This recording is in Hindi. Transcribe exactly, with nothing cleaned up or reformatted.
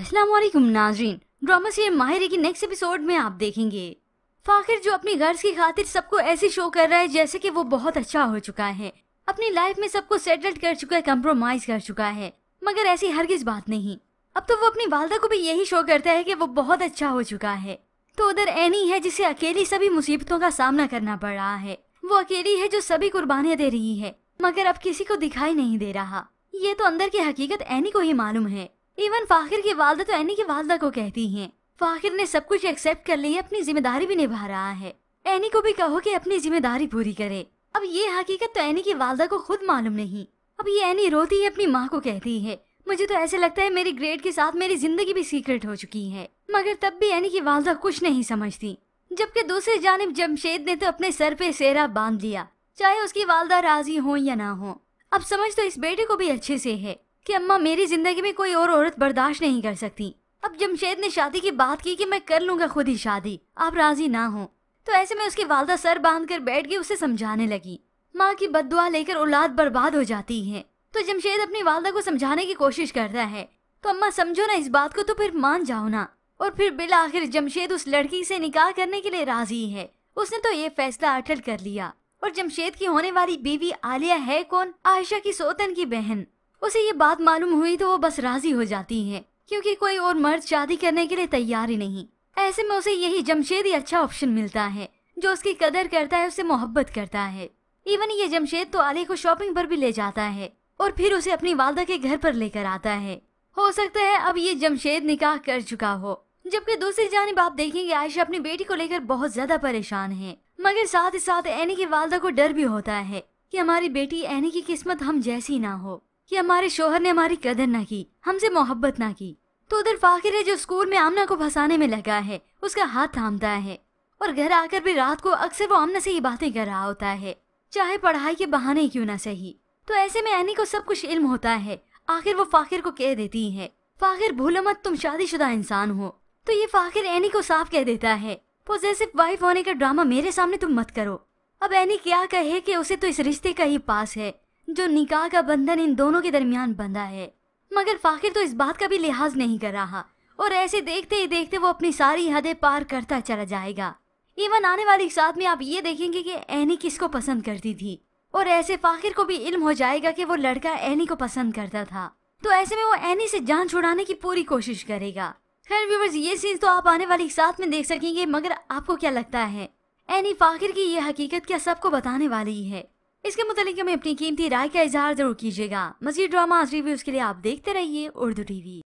अस्सलामुअलैकुम नाजरीन, ड्रामा सीरियल माहिर की नेक्स्ट एपिसोड में आप देखेंगे फाखिर जो अपनी गर्ज की खातिर सबको ऐसे शो कर रहा है जैसे कि वो बहुत अच्छा हो चुका है, अपनी लाइफ में सबको सेटल कर चुका है, कम्प्रोमाइज कर चुका है, मगर ऐसी हरगिज बात नहीं। अब तो वो अपनी वालदा को भी यही शो करता है कि वो बहुत अच्छा हो चुका है। तो उधर एनी है जिसे अकेली सभी मुसीबतों का सामना करना पड़ रहा है, वो अकेली है जो सभी कुर्बानियां दे रही है, मगर अब किसी को दिखाई नहीं दे रहा। ये तो अंदर की हकीकत एनी को ही मालूम है। इवन फाखिर की वालदा तो एनी की वालदा को कहती है। फाखिर ने सब कुछ एक्सेप्ट कर लिया, अपनी जिम्मेदारी भी निभा रहा है। एनी को भी कहो कि अपनी जिम्मेदारी पूरी करे। अब ये हकीकत तो एनी की वालदा को खुद मालूम नहीं। अब ये एनी रोती है, अपनी माँ को कहती है मुझे तो ऐसे लगता है मेरी ग्रेड के साथ मेरी जिंदगी भी सीक्रेट हो चुकी है, मगर तब भी एनी की वालदा कुछ नहीं समझती। जबकि दूसरी जानिब जमशेद ने तो अपने सर पे सेहरा बांध लिया, चाहे उसकी वालदा राजी हो या ना हो। अब समझ तो इस बेटे को भी अच्छे से है कि अम्मा मेरी जिंदगी में कोई और औरत बर्दाश्त नहीं कर सकती। अब जमशेद ने शादी की बात की कि मैं कर लूँगा खुद ही शादी, आप राजी ना हो। तो ऐसे में उसकी वालदा सर बांध कर बैठ गई, उसे समझाने लगी। माँ की बद्दुआ लेकर औलाद बर्बाद हो जाती है। तो जमशेद अपनी वालदा को समझाने की कोशिश करता है, तो अम्मा समझो ना इस बात को, तो फिर मान जाओ ना। और फिर बिल आखिर जमशेद उस लड़की से निकाह करने के लिए राजी है। उसने तो ये फैसला अटल कर लिया। और जमशेद की होने वाली बीवी आलिया है कौन? आयशा की सोतन की बहन। उसे ये बात मालूम हुई तो वो बस राजी हो जाती है, क्योंकि कोई और मर्द शादी करने के लिए तैयार ही नहीं। ऐसे में उसे यही जमशेद ही अच्छा ऑप्शन मिलता है, जो उसकी कदर करता है, उससे मोहब्बत करता है। इवन ये जमशेद तो आलिया को शॉपिंग पर भी ले जाता है और फिर उसे अपनी वालदा के घर पर लेकर आता है। हो सकता है अब ये जमशेद निकाह कर चुका हो। जबकि दूसरी जानिब आप देखेंगे आयशा अपनी बेटी को लेकर बहुत ज्यादा परेशान है, मगर साथ ही साथ एनी की वालदा को डर भी होता है कि हमारी बेटी एनी की किस्मत हम जैसी ना हो, कि हमारे शोहर ने हमारी कदर ना की, हमसे मोहब्बत ना की। तो उधर फाखिर है जो स्कूल में आमना को फंसाने में लगा है, उसका हाथ थामता है। और घर आकर भी रात को अक्सर वो आमना से ही बातें कर रहा होता है, चाहे पढ़ाई के बहाने क्यों ना सही। तो ऐसे में एनी को सब कुछ इल्म होता है। आखिर वो फाखिर को कह देती है, फाखिर भूलो मत तुम शादीशुदा इंसान हो। तो ये फाखिर एनी को साफ कह देता है, पॉजेसिव वाइफ होने का ड्रामा मेरे सामने तुम मत करो। अब एनी क्या कहे कि उसे तो इस रिश्ते का ही पास है, जो निकाह का बंधन इन दोनों के दरमियान बंधा है, मगर फाखिर तो इस बात का भी लिहाज नहीं कर रहा। और ऐसे देखते ही देखते वो अपनी सारी हदें पार करता चला जाएगा। इवन आने वाली साथ में आप ये देखेंगे कि एनी किसको पसंद करती थी, और ऐसे फाखिर को भी इल्म हो जाएगा कि वो लड़का एनी को पसंद करता था। तो ऐसे में वो एनी से जान छुड़ाने की पूरी कोशिश करेगा। खैर व्यूवर्स, ये सीन तो आप आने वाली साथ में देख सकेंगे, मगर आपको क्या लगता है एनी फाखिर की ये हकीकत क्या सबको बताने वाली है? इसके मुतालिक हमें अपनी कीमती राय का इजहार जरूर कीजिएगा। मज़ीद ड्रामा रिव्यूज़ के लिए आप देखते रहिए उर्दू टीवी।